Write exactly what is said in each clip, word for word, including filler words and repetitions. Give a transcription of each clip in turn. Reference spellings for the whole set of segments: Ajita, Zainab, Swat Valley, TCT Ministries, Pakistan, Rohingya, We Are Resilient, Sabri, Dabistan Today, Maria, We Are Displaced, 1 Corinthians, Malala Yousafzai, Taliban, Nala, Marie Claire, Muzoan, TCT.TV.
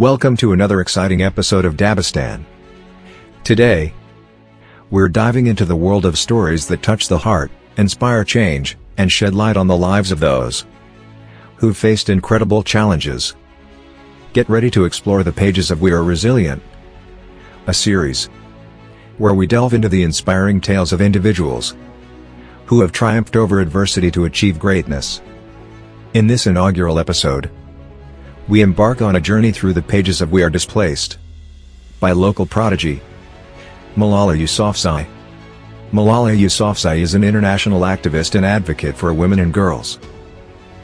Welcome to another exciting episode of Dabistan. Today, we're diving into the world of stories that touch the heart, inspire change, and shed light on the lives of those who've faced incredible challenges. Get ready to explore the pages of We Are Resilient, a series where we delve into the inspiring tales of individuals who have triumphed over adversity to achieve greatness. In this inaugural episode, we embark on a journey through the pages of We Are Displaced by local prodigy Malala Yousafzai. Malala Yousafzai is an international activist and advocate for women and girls.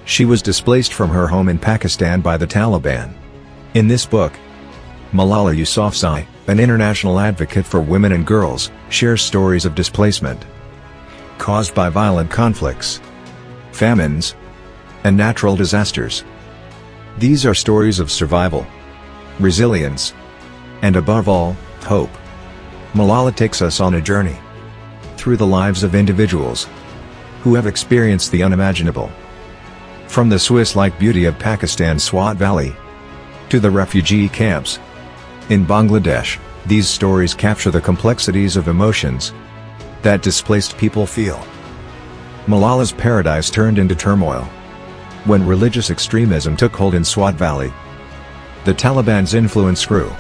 She was displaced from her home in Pakistan by the Taliban. In this book, Malala Yousafzai, an international advocate for women and girls, shares stories of displacement caused by violent conflicts, famines, and natural disasters. These are stories of survival, resilience, and above all, hope. Malala takes us on a journey through the lives of individuals who have experienced the unimaginable. From the Swiss-like beauty of Pakistan's Swat Valley to the refugee camps in Bangladesh, these stories capture the complexities of emotions that displaced people feel. Malala's paradise turned into turmoil when religious extremism took hold in Swat Valley. The Taliban's influence grew,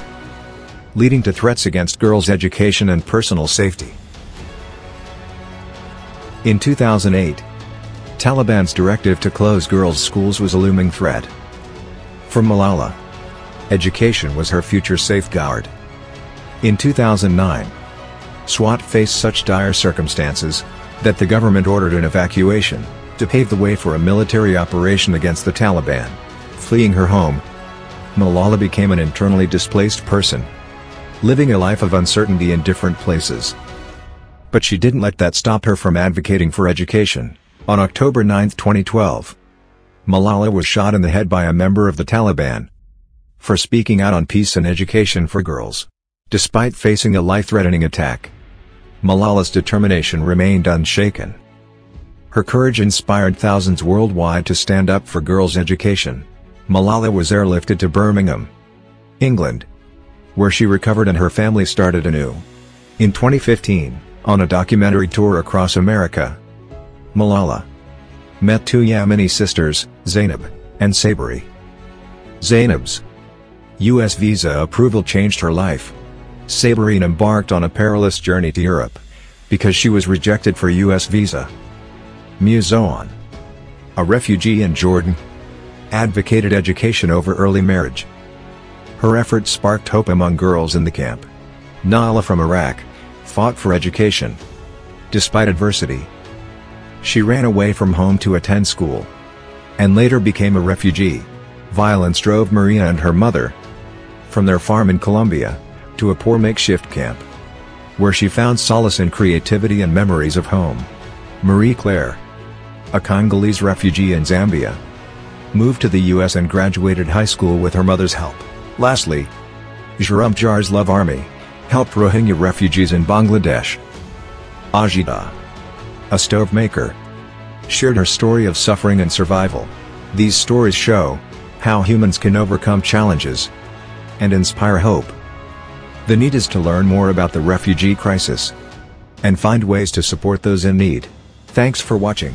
leading to threats against girls' education and personal safety. In two thousand eight, Taliban's directive to close girls' schools was a looming threat. For Malala, education was her future safeguard. In two thousand nine, Swat faced such dire circumstances that the government ordered an evacuation to pave the way for a military operation against the Taliban. Fleeing her home, Malala became an internally displaced person, living a life of uncertainty in different places. But she didn't let that stop her from advocating for education. On October ninth, twenty twelve, Malala was shot in the head by a member of the Taliban for speaking out on peace and education for girls. Despite facing a life-threatening attack, Malala's determination remained unshaken. Her courage inspired thousands worldwide to stand up for girls' education. Malala was airlifted to Birmingham, England, where she recovered and her family started anew. In twenty fifteen, on a documentary tour across America, Malala met two Yemeni sisters, Zainab and Sabri. Zainab's U S visa approval changed her life. Sabri embarked on a perilous journey to Europe because she was rejected for U S visa. Muzoan, a refugee in Jordan, advocated education over early marriage. Her efforts sparked hope among girls in the camp. Nala from Iraq fought for education. Despite adversity, she ran away from home to attend school and later became a refugee. Violence drove Maria and her mother from their farm in Colombia to a poor makeshift camp, where she found solace in creativity and memories of home. Marie Claire, a Congolese refugee in Zambia, moved to the U S and graduated high school with her mother's help. Lastly, Jarumjar's Love Army helped Rohingya refugees in Bangladesh. Ajita, a stove maker, shared her story of suffering and survival. These stories show how humans can overcome challenges and inspire hope. The need is to learn more about the refugee crisis and find ways to support those in need. Thanks for watching.